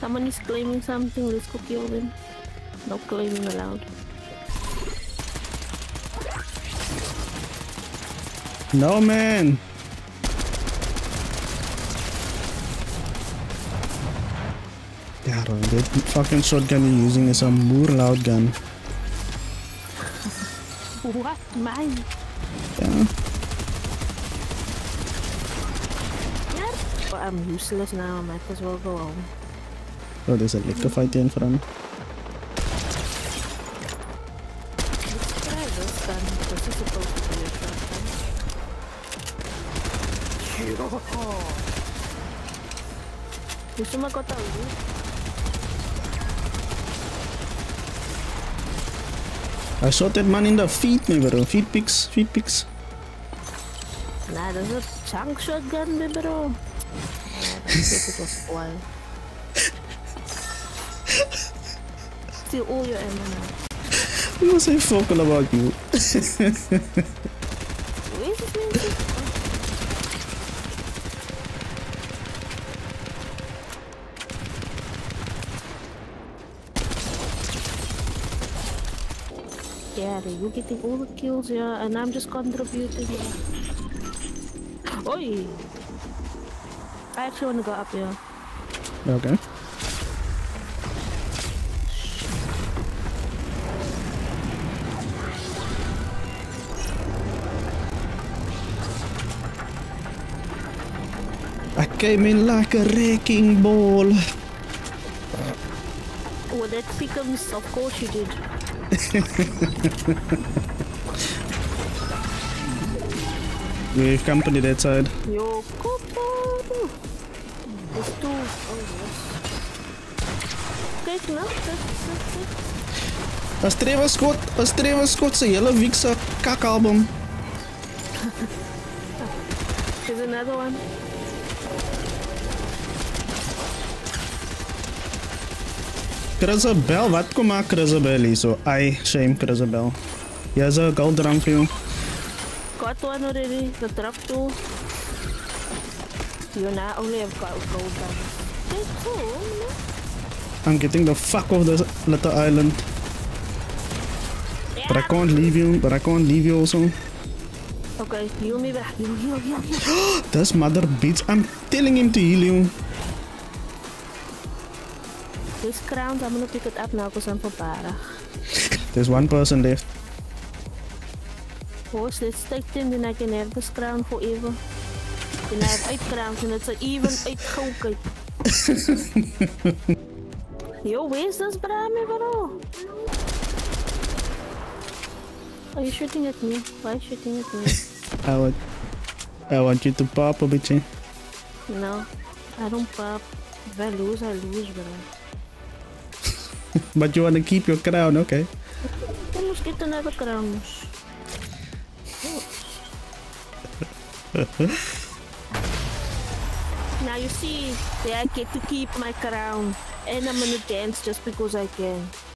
Someone is claiming something, let's go kill them. No claiming allowed. No man! God, that fucking shotgun you're using is a more loud gun. What? Mine? Yeah. Well, I'm useless now, I might as well go home. Oh, there's a electrified in front. Let's try this gun, this is supposed to be a shotgun. Yo! Got I shot that man in the feet, my bro. Feet picks, feet picks. Nah, there's a chunk shotgun, my bro. I think it was wild. Steal all your ammo now. We were so vocal about you. Where is this? Yeah, you're getting all the kills, yeah, and I'm just contributing. Yeah. Oi! I actually want to go up here. Okay. I came in like a wrecking ball. Oh, that becomes, of course you did. We've come to the dead side. Yo, there's two. Oh yes. Kijk nou, dat is Astrewa Scott zijn hele weekse kakalbum. There's another one. Krasabel, wat kom maar Krasabel hier zo? I shame Krasabel. Here's a gold drum for you. Got one already, the trap too. You now only have got gold guns. I'm getting the fuck off this little island. Yeah. But I can't leave you, also. Okay, heal me back. Heal. This mother bitch, I'm telling him to heal you. This crown, I'm gonna pick it up now because I'm for para. There's one person left. Horse, let's take them, then I can have this crown forever. And I have 8 crowns and it's an even 8 gold cake. Yo, where's this Brahmi, bro? Are you shooting at me? Why are you shooting at me? I want you to pop a bitch. No, I don't pop. If I lose, bro. But you want to keep your crown, okay? Let's get another crown. Now you see, I get to keep my crown and I'm gonna dance just because I can.